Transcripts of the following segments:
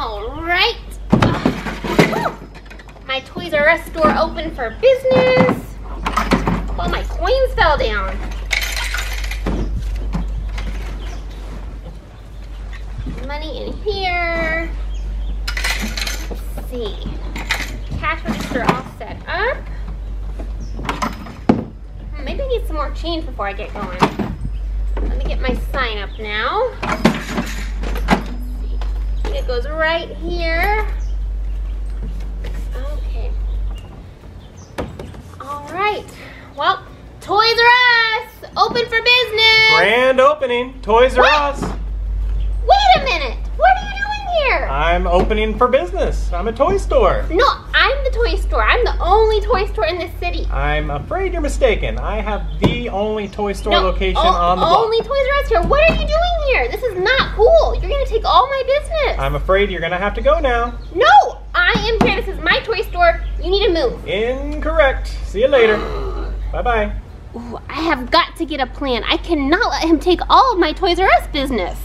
Alright. My Toys R Us store open for business. All my coins fell down. Money in here. Let's see. Cash register all set up. Maybe I need some more change before I get going. Let me get my sign up now. It goes right here. Okay. All right. Well, Toys R Us, open for business. Grand opening, Toys R Us. Wait a minute. What are you doing here? I'm opening for business. I'm a toy store. No, I'm the toy store. I'm the only toy store in this city. I'm afraid you're mistaken. I have the only toy store location on the block. Only Toys R Us here. What are you doing here? This is not cool. You're going to take all my business. I'm afraid you're going to have to go now. No, I am here. This is my toy store. You need to move. Incorrect. See you later. Bye-bye. Ooh, I have got to get a plan. I cannot let him take all of my Toys R Us business.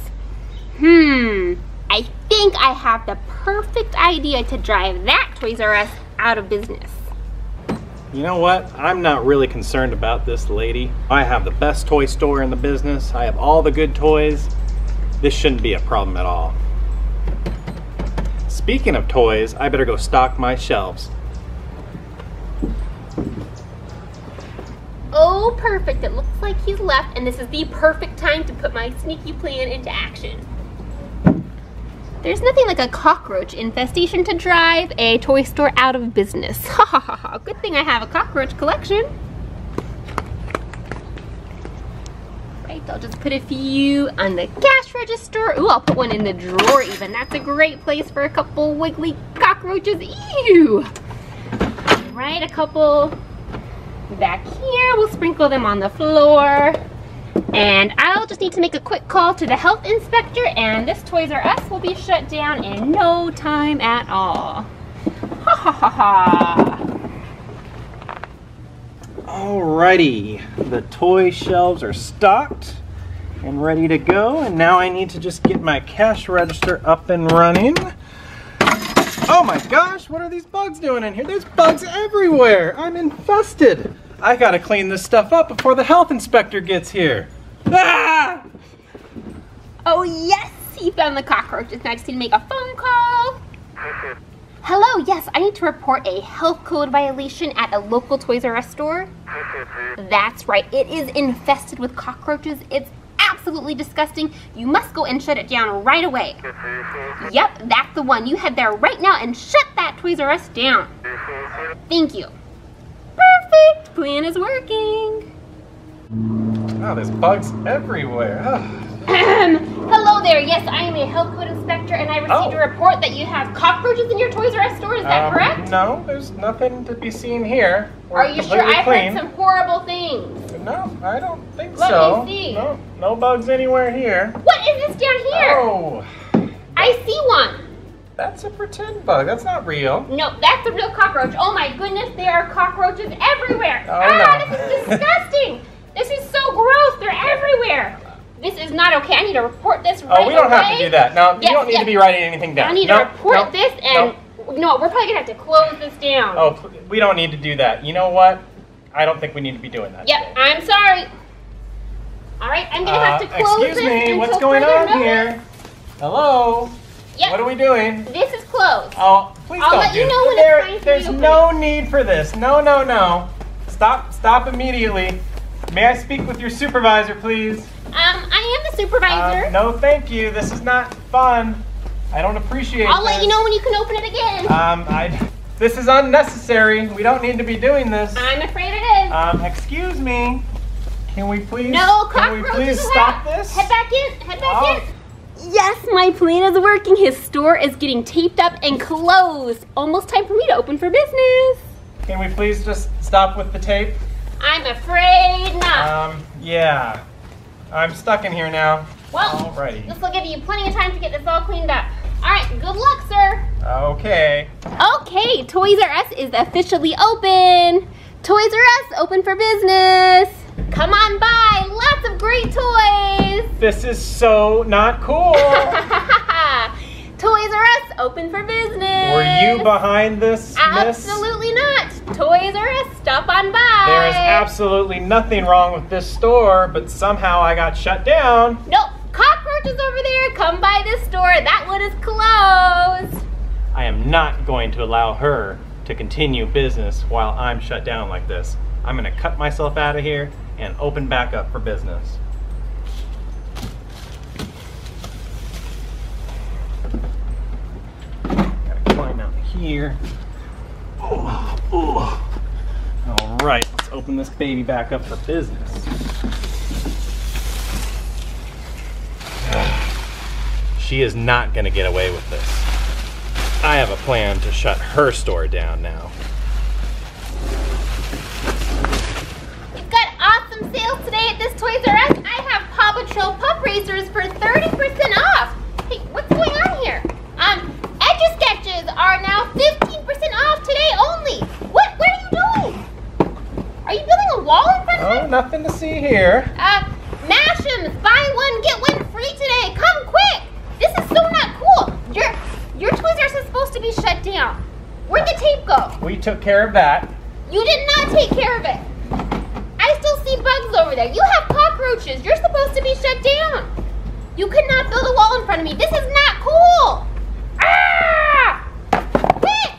I think I have the perfect idea to drive that Toys R Us out of business. You know what? I'm not really concerned about this lady. I have the best toy store in the business. I have all the good toys. This shouldn't be a problem at all. Speaking of toys, I better go stock my shelves. Oh, perfect. It looks like he's left, and this is the perfect time to put my sneaky plan into action. There's nothing like a cockroach infestation to drive a toy store out of business. Ha ha ha ha, good thing I have a cockroach collection. Right, I'll just put a few on the cash register. Ooh, I'll put one in the drawer even. That's a great place for a couple wiggly cockroaches. Ew! Right, a couple back here. We'll sprinkle them on the floor. And I'll just need to make a quick call to the health inspector, and this Toys R Us will be shut down in no time at all. Ha ha ha ha. Alrighty, the toy shelves are stocked and ready to go, and now I need to just get my cash register up and running. Oh my gosh, what are these bugs doing in here? There's bugs everywhere. I'm infested. I gotta clean this stuff up before the health inspector gets here. Ah! Oh yes, he found the cockroaches. Now I just need to make a phone call. Hello, yes, I need to report a health code violation at a local Toys R Us store. That's right, it is infested with cockroaches. It's absolutely disgusting. You must go and shut it down right away. Yep, that's the one. You head there right now and shut that Toys R Us down. Thank you. Perfect! Plan is working! Oh, there's bugs everywhere. Hello there. Yes, I am a health code inspector, and I received a report that you have cockroaches in your Toys R Us store. Is that correct? No, there's nothing to be seen here. Are you sure? I've heard some horrible things. No, I don't think so. Let me see. No, no bugs anywhere here. What is this down here? Oh. I see one. That's a pretend bug. That's not real. No, that's a real cockroach. Oh my goodness, there are cockroaches everywhere. Oh, this is disgusting. This is so gross. They're everywhere. This is not okay. I need to report this right away. Oh, we don't have to do that. No, you don't need to be writing anything down. I need to report this, and no, we're probably going to have to close this down. Oh, we don't need to do that. You know what? I don't think we need to be doing that. Yep, today. I'm sorry. All right, I'm going to have to close this. Excuse me, what's going on here? Hello? Yep. What are we doing? This is closed. Oh, please don't let you know when it's time to reopen. There's no need for this. No, no, no. Stop! Stop immediately. May I speak with your supervisor, please? I am the supervisor. No, thank you. This is not fun. I don't appreciate this. I'll let you know when you can open it again. This is unnecessary. We don't need to be doing this. I'm afraid it is. Excuse me. Can we please? No, cockroaches. Can we please stop this? Head back in. Head back in. Yes, my plan is working. His store is getting taped up and closed. Almost time for me to open for business. Can we please just stop with the tape? I'm afraid not. Yeah. I'm stuck in here now. Well, alrighty. This will give you plenty of time to get this all cleaned up. Alright, good luck, sir. Okay. Okay, Toys R Us is officially open. Toys R Us, open for business. Come on by, lots of great toys. This is so not cool. Toys R Us, open for business. Were you behind this, Absolutely not. Toys R Us, stop on by. There is absolutely nothing wrong with this store, but somehow I got shut down. Nope, cockroaches over there. Come by this store. That one is closed. I am not going to allow her to continue business while I'm shut down like this. I'm going to cut myself out of here and open back up for business. Gotta climb out here. Oh, oh. All right, let's open this baby back up for business. She is not going to get away with this. I have a plan to shut her store down now. We've got awesome sales today at this Toys R Us. I have Paw Patrol Pup Racers for 30% off. Hey, what's going on here? Etch-a-Sketches are now 15% off today only. What are you doing? Are you building a wall in front of me? Oh, nothing to see here. Mashems, buy one, get one free today. Come quick. This is so not cool. Your Toys R Us is supposed to be shut down. Where'd the tape go? We took care of that. You did not take care of it. I still see bugs over there. You have cockroaches. You're supposed to be shut down. You could not build a wall in front of me. This is not cool. Ah! Quick!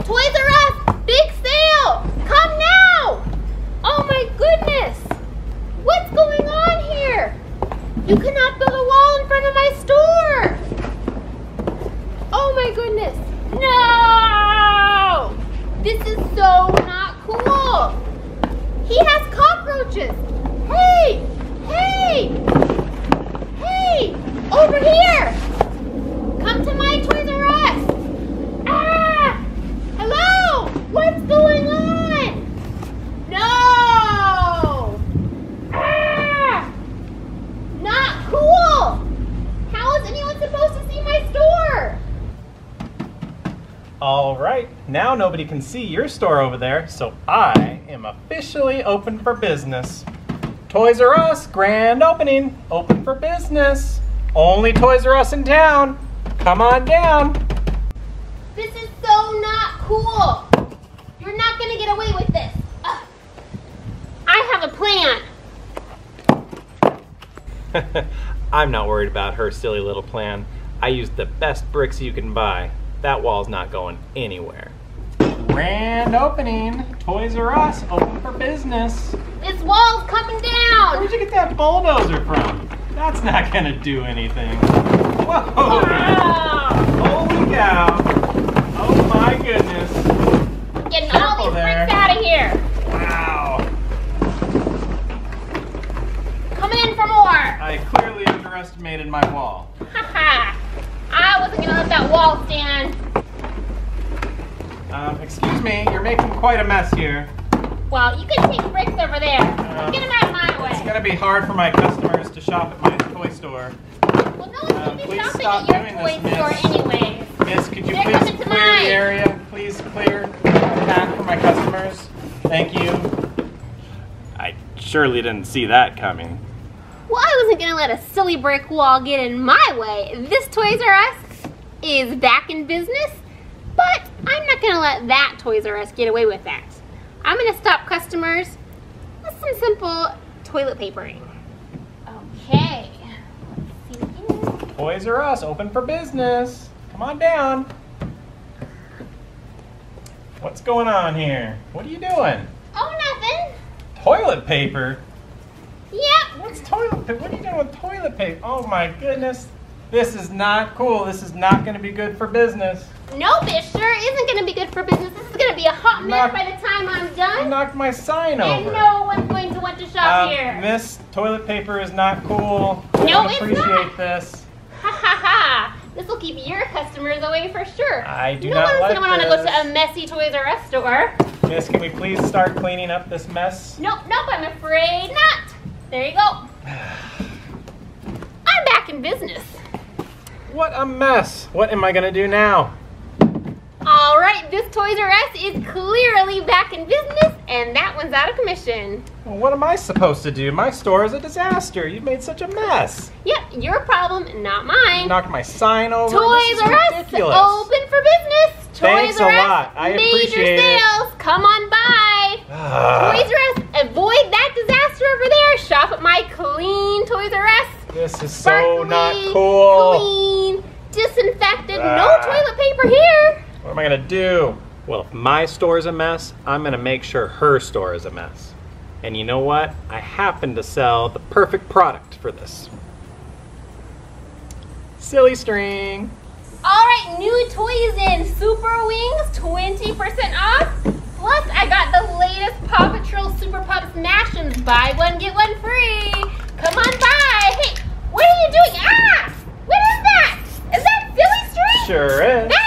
Toys R Us, big sale. Come now. Oh my goodness. What's going on here? You cannot build a wall in front of my store. Oh my goodness. No! This is so not cool. He has cockroaches. Hey! Hey! Hey! Over here! Come to my Toys R Us! Ah! Hello! What's going on? No! Ah! Not cool! How is anyone supposed to see my store? All right, now nobody can see your store over there, so I am officially open for business. Toys R Us, grand opening, open for business. Only Toys R Us in town. Come on down. This is so not cool. You're not gonna get away with this. I have a plan. I'm not worried about her silly little plan. I used the best bricks you can buy. That wall's not going anywhere. Grand opening. Toys R Us, open for business. This wall's coming down. Where'd you get that bulldozer from? That's not going to do anything. Whoa. Wow. Holy cow. Oh my goodness. Getting careful all these bricks out of here. Wow. Come in for more. I clearly underestimated my wall. Haha. I wasn't going to let that wall stand. Excuse me, you're making quite a mess here. Well, you can take bricks over there. Get them out of my way. It's going to be hard for my customers to shop at my toy store. Well, no one's going to be shopping at your toy store anyway. Miss, could you please clear the area? Please clear the path for my customers. Thank you. I surely didn't see that coming. Well, I wasn't going to let a silly brick wall get in my way. This Toys R Us is back in business, but I'm not going to let that Toys R Us get away with that. I'm going to stop customers with some simple toilet papering. Okay. Let's see here. Toys R Us, open for business. Come on down. What's going on here? What are you doing? Oh, nothing. Toilet paper? Yep. What's toilet paper? What are you doing with toilet paper? Oh my goodness. This is not cool. This is not going to be good for business. No, this sure isn't going to be good for business. This is going to be a hot mess by the time I'm done. Knock my sign over. And no one's going to want to shop here. Miss, toilet paper is not cool. No, it's not. I appreciate this. Ha ha ha. This will keep your customers away for sure. I do not like this. No one's going to want to go to a messy Toys R Us store. Miss, can we please start cleaning up this mess? Nope, I'm afraid not. There you go. I'm back in business. What a mess. What am I going to do now? All right, this Toys R Us is clearly back in business, and that one's out of commission. Well, what am I supposed to do? My store is a disaster. You've made such a mess. Yep, your problem, not mine. Knock my sign over. Toys R Us, ridiculous. Open for business. Toys Thanks R Us, a lot. I appreciate major sales. It. Come on by. Toys R Us, avoid that disaster over there. Shop at my clean Toys R Us. This is so not cool. Clean, disinfected, no toilet paper here. What am I gonna do? Well, if my store is a mess, I'm gonna make sure her store is a mess. And you know what? I happen to sell the perfect product for this. Silly string. All right, new toys in Super Wings, 20% off. Plus, I got the latest Paw Patrol Super Pop Smash-ins. Buy one, get one free. Come on by. Hey, what are you doing? Ah, what is that? Is that silly string? Sure is. That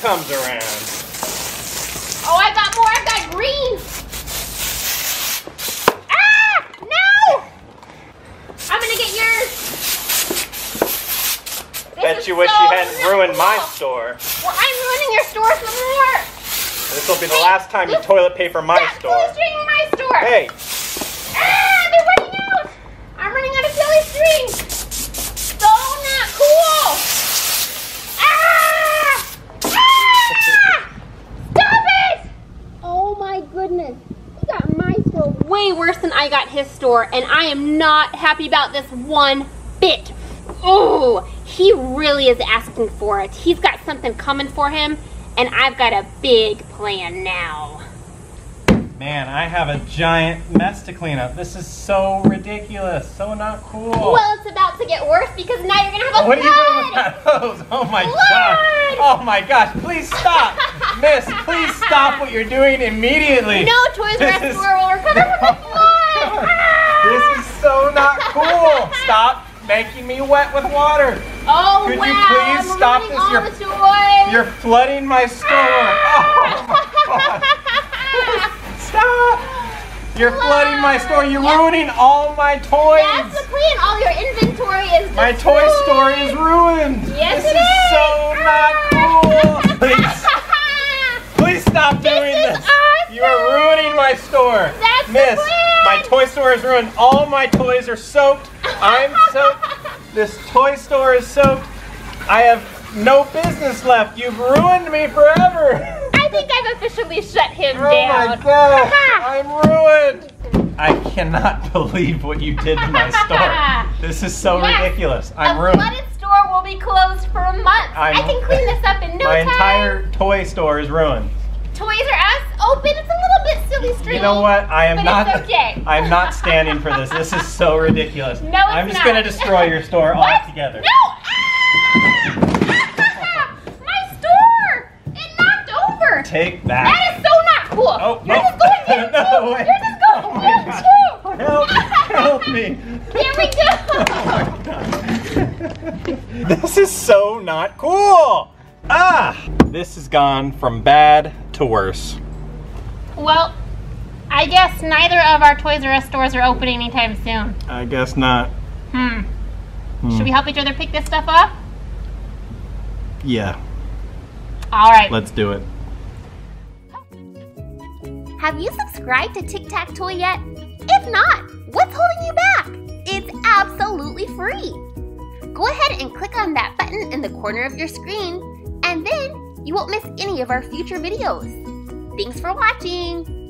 comes around. Oh, I got more. I got green. Ah, no! I'm gonna get yours. Bet you wish you hadn't ruined my store. Well, I'm ruining your store some more. This will be the last time you toilet paper my store. Silly string in my store. Hey. Ah, they're running out. I'm running out of silly string. So not cool. Goodness, he got my store way worse than I got his store, and I am not happy about this one bit. Oh, he really is asking for it. He's got something coming for him, and I've got a big plan now. Man, I have a giant mess to clean up. This is so ridiculous, so not cool. Well, it's about to get worse because now you're gonna have a flood. What are you doing with that hose? Oh my god! Oh my gosh! Please stop, Miss. Please stop what you're doing immediately. No, Toys R Us store will recover from the flood. This is so not cool. Stop making me wet with water. Oh wow! Could you please stop this? You're flooding my store. Oh my god. You're flooding my store. You're ruining all my toys. That's the plan. All your inventory is destroyed. My toy store is ruined. Yes, it is. This is so not cool. Please stop doing this. Awesome. You are ruining my store. That's Miss, the plan. My toy store is ruined. All my toys are soaked. I'm soaked. This toy store is soaked. I have no business left. You've ruined me forever. I think I've officially shut him down. Oh my god, I'm ruined. I cannot believe what you did to my store. This is so ridiculous. I'm ruined. A flooded store will be closed for a month. I can clean this up in no time. My entire toy store is ruined. Toys R Us open. It's a little bit silly string. You know what? I am not. Okay. I'm not standing for this. This is so ridiculous. No, it's not. I'm just going to destroy your store altogether. No. Take that. That is so not cool. Oh, you're just going in too. You're just going in too. Help, help me. Here we go. Oh my God. This is so not cool. Ah, this has gone from bad to worse. Well, I guess neither of our Toys R Us stores are opening anytime soon. I guess not. Should we help each other pick this stuff up? Yeah. All right. Let's do it. Have you subscribed to Tic Tac Toy yet? If not, what's holding you back? It's absolutely free. Go ahead and click on that button in the corner of your screen, and then you won't miss any of our future videos. Thanks for watching.